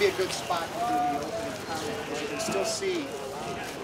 be a good spot to do the opening comment, where you can still see